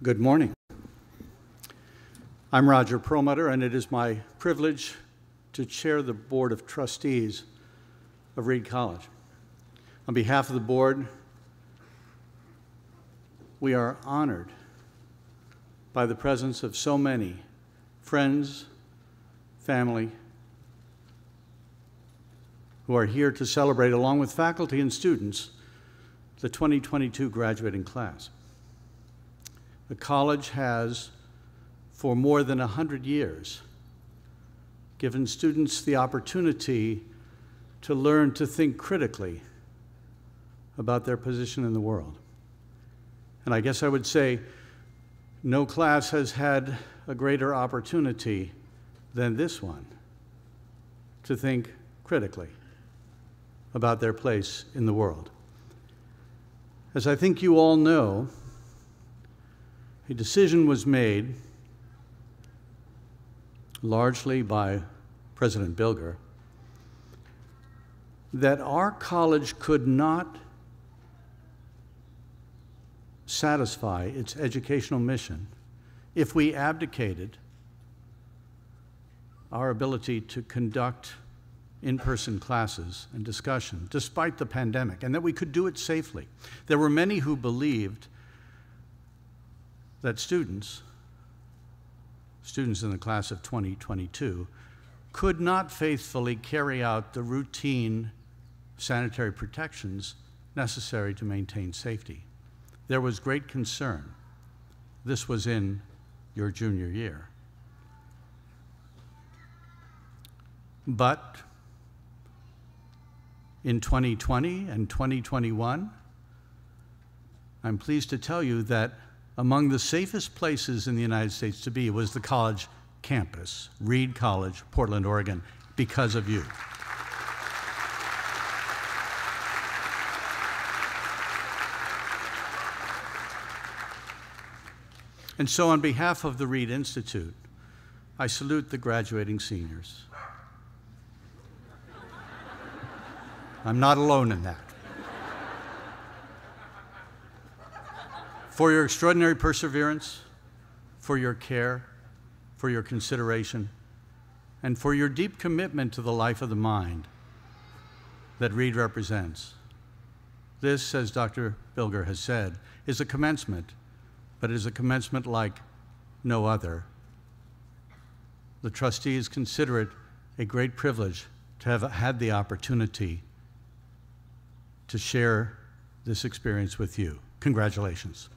Good morning. I'm Roger Perlmutter, and it is my privilege to chair the Board of Trustees of Reed College. On behalf of the board, we are honored by the presence of so many friends, family, who are here to celebrate, along with faculty and students, the 2022 graduating class. The college has, for more than 100 years, given students the opportunity to learn to think critically about their position in the world. And I guess I would say no class has had a greater opportunity than this one to think critically about their place in the world. As I think you all know, a decision was made, largely by President Bilger, that our college could not satisfy its educational mission if we abdicated our ability to conduct in-person classes and discussion, despite the pandemic, and that we could do it safely. There were many who believed that students in the class of 2022, could not faithfully carry out the routine sanitary protections necessary to maintain safety. There was great concern. This was in your junior year. But in 2020 and 2021, I'm pleased to tell you that among the safest places in the United States to be was the college campus, Reed College, Portland, Oregon, because of you. And so on behalf of the Reed Institute, I salute the graduating seniors. I'm not alone in that. For your extraordinary perseverance, for your care, for your consideration, and for your deep commitment to the life of the mind that Reed represents. This, as Dr. Bilger has said, is a commencement, but it is a commencement like no other. The trustees consider it a great privilege to have had the opportunity to share this experience with you. Congratulations.